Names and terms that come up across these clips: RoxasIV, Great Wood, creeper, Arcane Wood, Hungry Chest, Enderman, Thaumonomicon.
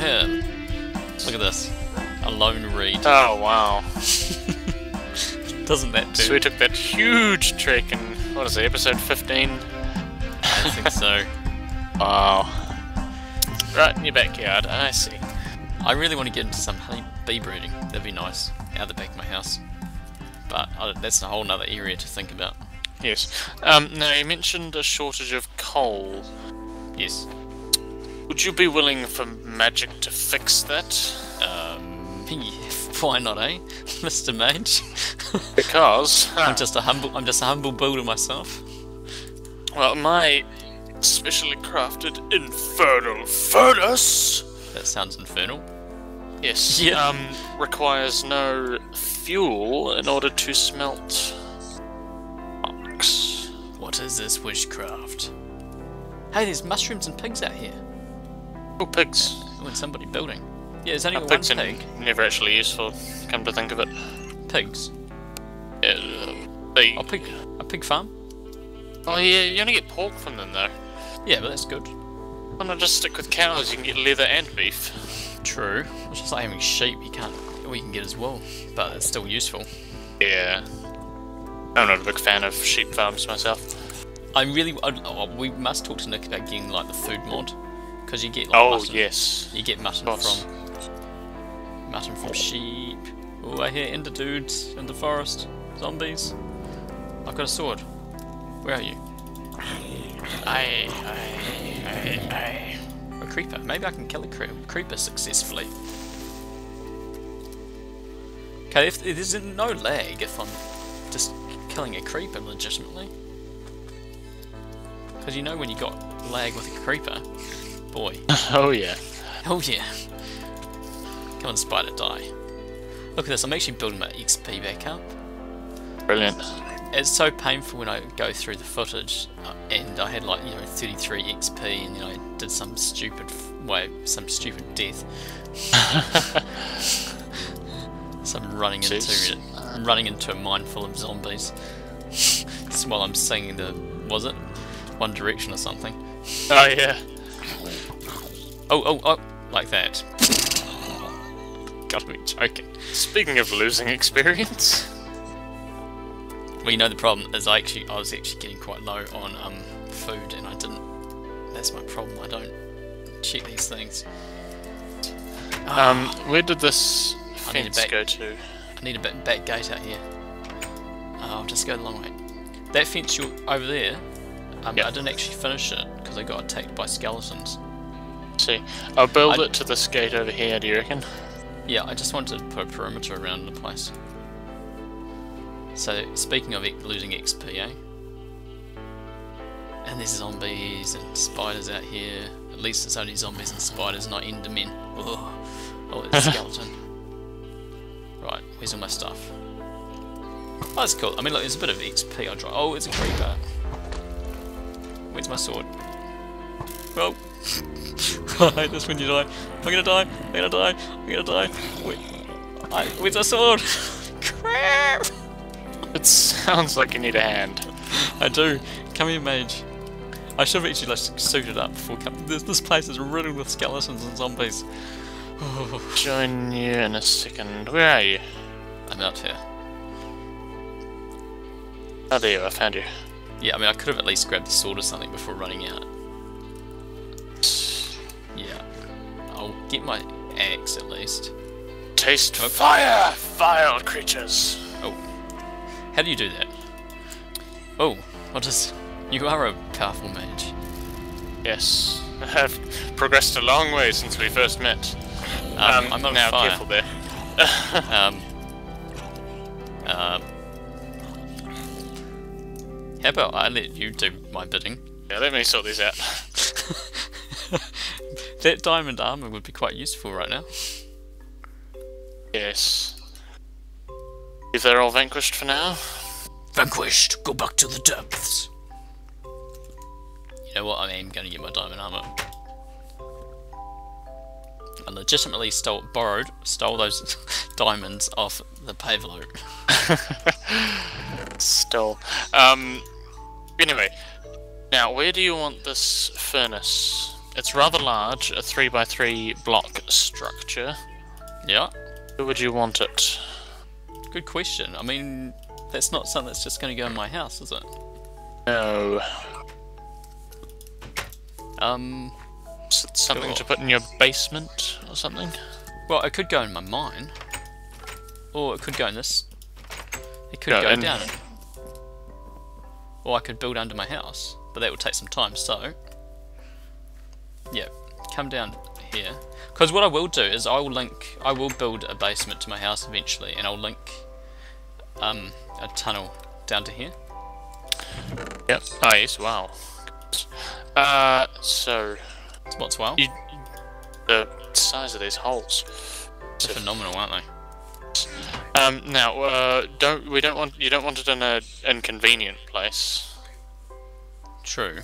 him. Look at this. A lone reed. Oh, wow. Doesn't that do? So we took that huge trick in, what is it, episode 15? I don't think so. Wow. Right in your backyard, I see. I really want to get into some honey bee breeding. That'd be nice. Out the back of my house. But that's a whole nother area to think about. Yes. Now, you mentioned a shortage of coal. Yes. Would you be willing for magic to fix that? Yeah, why not, eh, Mr. Mage? Because I'm just a humble builder myself. Well, my specially crafted infernal furnace. That sounds infernal. Yes. Yeah. Requires no fuel in order to smelt rocks. What is this witchcraft? Hey, there's mushrooms and pigs out here. Oh, pigs. Oh, and somebody building. Yeah, there's only one pig. Never actually useful, come to think of it. Pigs? Yeah, a pig farm? Oh yeah, you only get pork from them though. Yeah, but that's good. Why not just stick with cows, you can get leather and beef. True. It's just like having sheep, you can't, well, you can get as well, but it's still useful. Yeah. I'm not a big fan of sheep farms myself. We must talk to Nick about getting like the food mod. Because you get like, oh mutton. Yes, you get mutton from sheep. Oh, I hear ender dudes in the forest, zombies. I've got a sword. Where are you? A creeper. Maybe I can kill a creeper successfully. Okay, if there's no lag, if I'm just killing a creeper legitimately, because you know when you got lag with a creeper. Boy. Oh yeah. Oh yeah. Come on, spider, die. Look at this, I'm actually building my XP back up. Brilliant. It's so painful when I go through the footage and I had like, you know, 33 XP and you know, I did some stupid some stupid death. So I'm running into a mine full of zombies. Just while I'm singing the, was it? One Direction or something. Oh yeah. Oh, like that. Gotta be joking. Speaking of losing experience. Well, you know the problem is I was actually getting quite low on food and I didn't. That's my problem, I don't check these things. Where did this fence go to? I need a back gate out here. I'll just go the long way. That fence over there, yep. I didn't actually finish it because I got attacked by skeletons. See, I'll build it to this gate over here, do you reckon? Yeah, I just wanted to put a perimeter around the place. So, speaking of losing XP, eh? And there's zombies and spiders out here. At least it's only zombies and spiders, not endermen. Ugh. Oh, it's a skeleton. Right, where's all my stuff? Oh, that's cool. I mean, look, there's a bit of XP I drop. Oh, it's a creeper. Where's my sword? Well... I hate this when you die. I'm gonna die. I'm gonna die. I'm gonna die. Where's my sword? Crap! It sounds like you need a hand. I do. Come here, mage. I should have actually like suited up before coming. This place is riddled with skeletons and zombies. Oh. Join you in a second. Where are you? I'm out here. Oh, there you are. I found you. Yeah, I mean, I could have at least grabbed the sword or something before running out. Yeah, I'll get my axe at least. Taste fire, vile creatures! Oh, how do you do that? Oh, what is... You are a powerful mage. Yes, I have progressed a long way since we first met. I'm on now fire. Careful there. How about I let you do my bidding? Yeah, let me sort this out. That diamond armor would be quite useful right now. Yes. If they're all vanquished for now. Vanquished! Go back to the depths! You know what, I am going to get my diamond armor. I legitimately stole those diamonds off the Pavlo. Stole. Anyway. Now, where do you want this furnace? It's rather large, a 3x3 block structure. Yeah. Where would you want it? Good question. I mean, that's not something that's just going to go in my house, is it? No. Something cool to put in your basement or something? Well, it could go in my mine. Or it could go in this. It could go down. Or I could build under my house. But that would take some time, so... yeah, come down here. Because what I will do is I will build a basement to my house eventually, and I'll link a tunnel down to here. Yep. Oh yes, wow. So... what's wow? The size of these holes. They're phenomenal, aren't they? Now, you don't want it in an inconvenient place. True.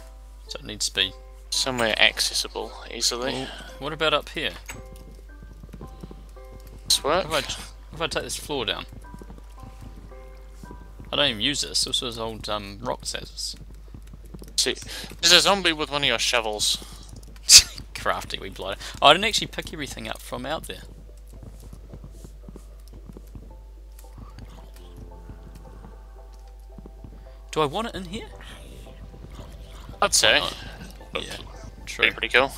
So it needs to be somewhere accessible easily. Well, what about up here? This work? If I take this floor down, I don't even use this. This was old rock status. See, there's a zombie with one of your shovels. Crafty, we blow. Oh, I didn't actually pick everything up from out there. Do I want it in here? I'd say. Yeah, true. Be pretty cool.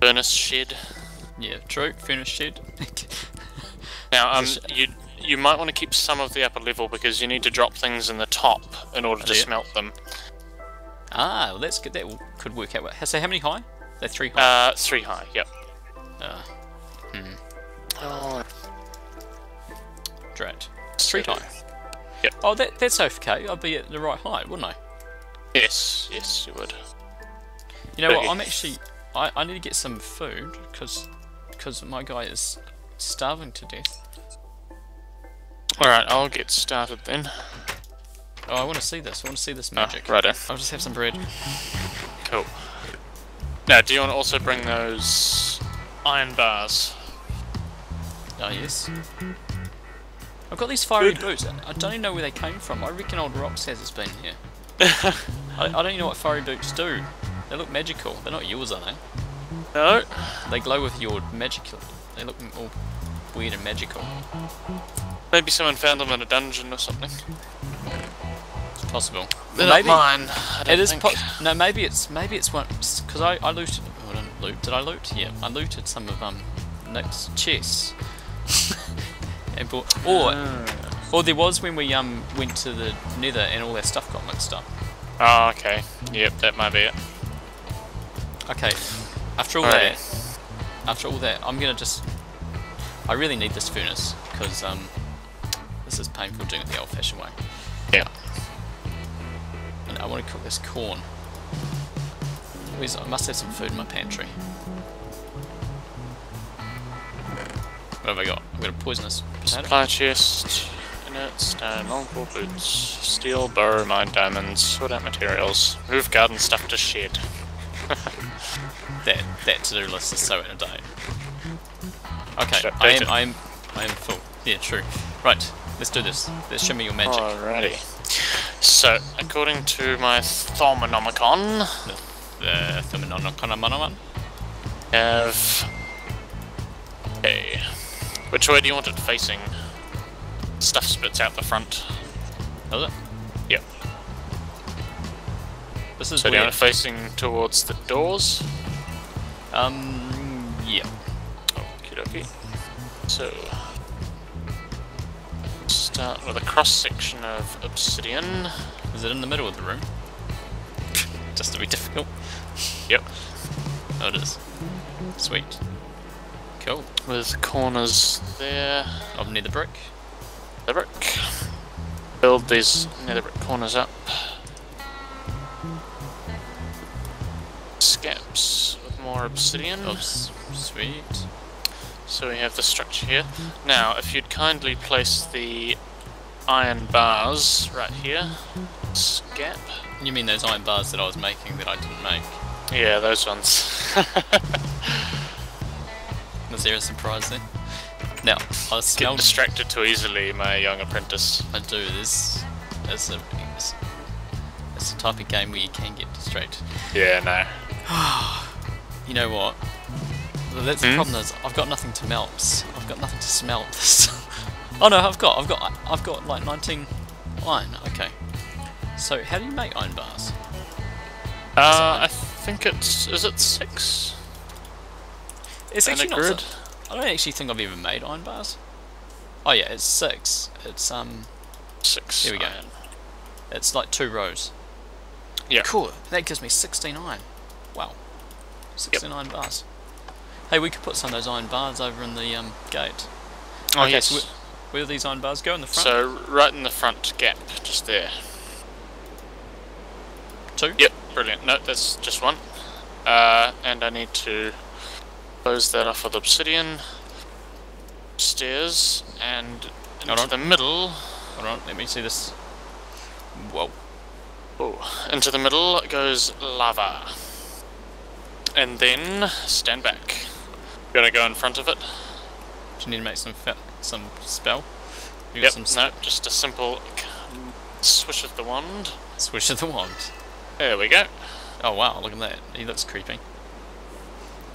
Furnace shed. Yeah, true. Furnace shed. Now, you might want to keep some of the upper level because you need to drop things in the top in order to smelt them. Ah, well, that's good. That could work out well. So how many high? They're 3 high. 3 high. Yep. Oh. Drat. 3 high. Yep. Oh, that's okay. I'd be at the right height, wouldn't I? Yes, yes, you would. You know what? I'm actually. I need to get some food because my guy is starving to death. All right, I'll get started then. Oh, I want to see this. I want to see this magic. Oh, righto. I'll just have some bread. Cool. Now, do you want to also bring those iron bars? Oh yes. I've got these fiery boots. I don't even know where they came from. I reckon old Rox has it's been here. I don't even know what fiery boots do. They look magical. They're not yours, are they? No. They glow with your magical. They look all weird and magical. Maybe someone found them in a dungeon or something. It's possible. They're not mine. It is. No, maybe it's one because I looted. Oh, I didn't loot. Did I loot? Yeah, I looted some of Nick's chests. And or there was when we went to the Nether and all that stuff got mixed up. Oh, okay. Yep, that might be it. Okay. After all that, I'm gonna just. I really need this furnace because this is painful doing it the old-fashioned way. Yeah. And I want to cook this corn. I must have some food in my pantry. What have I got? I've got a poisonous potato. Supply chest, inert, stone, longbow boots, steel, bow, mine diamonds, sort out materials, move garden stuff to shed. that to-do list is so out of date. Okay, I am full. Yeah, true. Right, let's do this. Let's show me your magic. Alrighty. So, according to my Thaumonomicon, okay. Which way do you want it facing? Stuff spits out the front. Does it? Yep. This is so weird. Do you want it facing towards the doors? Yeah. Okie dokie. So, start with a cross section of obsidian. Is it in the middle of the room? Just to be difficult. Yep. Oh, it is. Sweet. Cool. With corners there of nether brick. Nether brick. Build these nether brick corners up. Scaps with more obsidian. Oops. Sweet. So we have the structure here. Now, if you'd kindly place the iron bars right here. Scap. You mean those iron bars that I was making that I didn't make? Yeah, those ones. Is there a surprise there? Now, I get distracted too easily, my young apprentice. I do. It's a type of game where you can get distracted. Yeah, no. You know what? That's the problem is I've got nothing to melt. I've got nothing to smelt. Oh no, I've got like 19 iron. Okay. So how do you make iron bars? I think it's, is it 6? It's actually not grid. I don't actually think I've ever made iron bars. Oh yeah, it's 6. It's 6. Here we go. Iron. It's like 2 rows. Yeah. Cool. That gives me 16 iron. Wow. 16 iron bars. Hey, we could put some of those iron bars over in the gate. Oh okay, yes. So where do these iron bars go in the front? So right in the front gap, just there. 2? Yep. Brilliant. No, that's just 1. And I need to close that off with obsidian. Stairs and into the middle. Hold on, let me see this. Whoa. Oh, into the middle goes lava. And then stand back. Gotta go in front of it. Do you need to make some spell? You got some spell? No, just a simple swish of the wand. Swish of the wand. There we go. Oh wow, look at that. He looks creepy.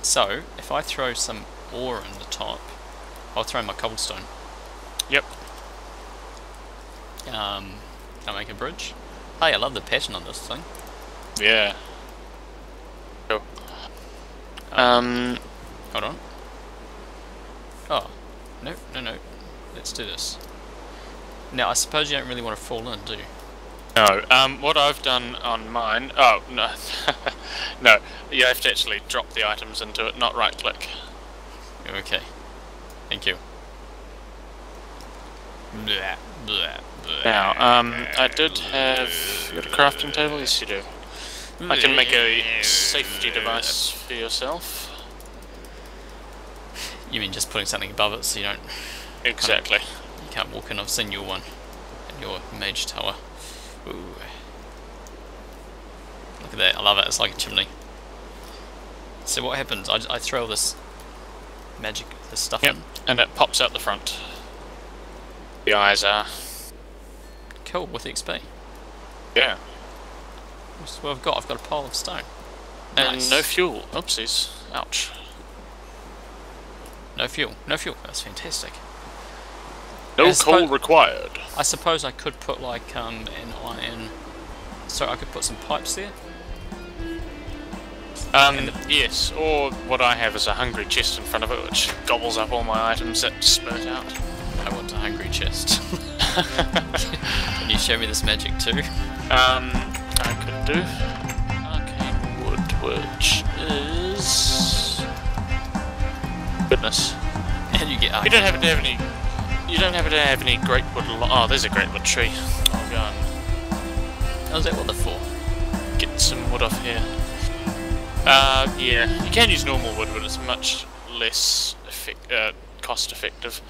So, if I throw some ore in the top, I'll throw my cobblestone. Yep. Can I make a bridge? Hey, I love the pattern on this thing. Yeah. Cool. Hold on. Oh. No, no, no. Let's do this. Now, I suppose you don't really want to fall in, do you? No, what I've done on mine... Oh, no. No, you have to actually drop the items into it, not right-click. Okay. Thank you. Blah, blah, blah. Now, I did have... You got a crafting table? Yes, you do. I can make a safety device for yourself. You mean just putting something above it so you don't... Exactly. You can't walk in. I've seen your one. And your mage tower. Ooh. Look at that, I love it, it's like a chimney. So what happens, I throw this magic, this stuff in. And it pops out the front. The eyes are... Cool, with XP. Yeah. That's what I've got a pile of stone. And nice. No fuel, oopsies, ouch. No fuel, that's fantastic. No coal required. I suppose I could put like an iron. Sorry, I could put some pipes there. Yes, or what I have is a hungry chest in front of it, which gobbles up all my items that spurt out. I want a hungry chest. Can you show me this magic too? I could do Arcane Wood, which is goodness. And you get. You don't have to have any. You don't happen to have any great wood. Oh, there's a great wood tree. Oh god. How's that weather for? Get some wood off here. Yeah, you can use normal wood, but it's much less cost effective.